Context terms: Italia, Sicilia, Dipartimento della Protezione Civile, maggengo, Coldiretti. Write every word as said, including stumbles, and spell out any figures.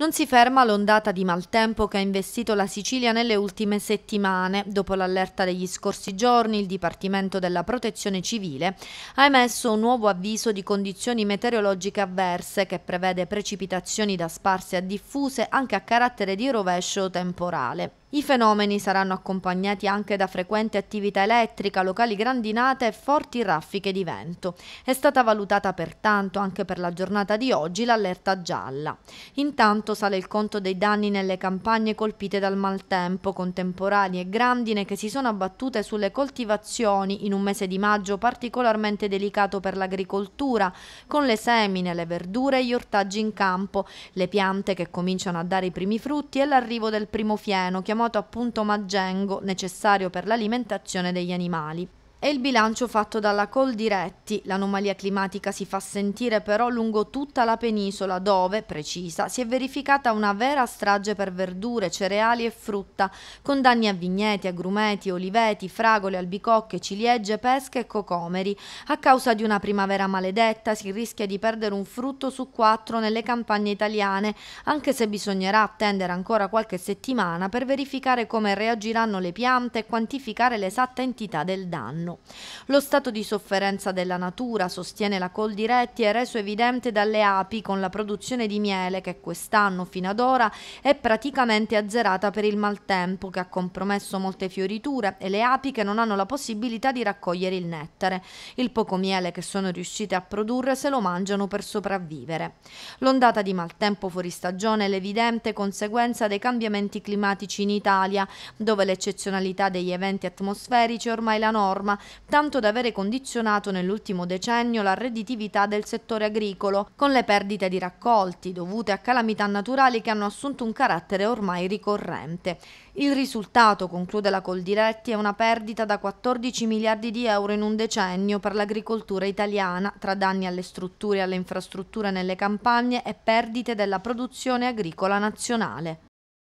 Non si ferma l'ondata di maltempo che ha investito la Sicilia nelle ultime settimane. Dopo l'allerta degli scorsi giorni, il Dipartimento della Protezione Civile ha emesso un nuovo avviso di condizioni meteorologiche avverse che prevede precipitazioni da sparse a diffuse anche a carattere di rovescio temporale. I fenomeni saranno accompagnati anche da frequente attività elettrica, locali grandinate e forti raffiche di vento. È stata valutata pertanto anche per la giornata di oggi l'allerta gialla. Intanto sale il conto dei danni nelle campagne colpite dal maltempo, con temporali e grandine che si sono abbattute sulle coltivazioni in un mese di maggio particolarmente delicato per l'agricoltura, con le semine, le verdure e gli ortaggi in campo, le piante che cominciano a dare i primi frutti e l'arrivo del primo fieno, chiamato appunto maggengo, necessario per l'alimentazione degli animali. È il bilancio fatto dalla Coldiretti. L'anomalia climatica si fa sentire però lungo tutta la penisola dove, precisa, si è verificata una vera strage per verdure, cereali e frutta, con danni a vigneti, agrumeti, oliveti, fragole, albicocche, ciliegie, pesche e cocomeri. A causa di una primavera maledetta si rischia di perdere un frutto su quattro nelle campagne italiane, anche se bisognerà attendere ancora qualche settimana per verificare come reagiranno le piante e quantificare l'esatta entità del danno. Lo stato di sofferenza della natura, sostiene la Coldiretti, è reso evidente dalle api, con la produzione di miele che quest'anno fino ad ora è praticamente azzerata per il maltempo che ha compromesso molte fioriture e le api che non hanno la possibilità di raccogliere il nettare. Il poco miele che sono riuscite a produrre se lo mangiano per sopravvivere. L'ondata di maltempo fuori stagione è l'evidente conseguenza dei cambiamenti climatici in Italia, dove l'eccezionalità degli eventi atmosferici è ormai la norma, tanto da avere condizionato nell'ultimo decennio la redditività del settore agricolo, con le perdite di raccolti dovute a calamità naturali che hanno assunto un carattere ormai ricorrente. Il risultato, conclude la Coldiretti, è una perdita da quattordici miliardi di euro in un decennio per l'agricoltura italiana, tra danni alle strutture e alle infrastrutture nelle campagne e perdite della produzione agricola nazionale.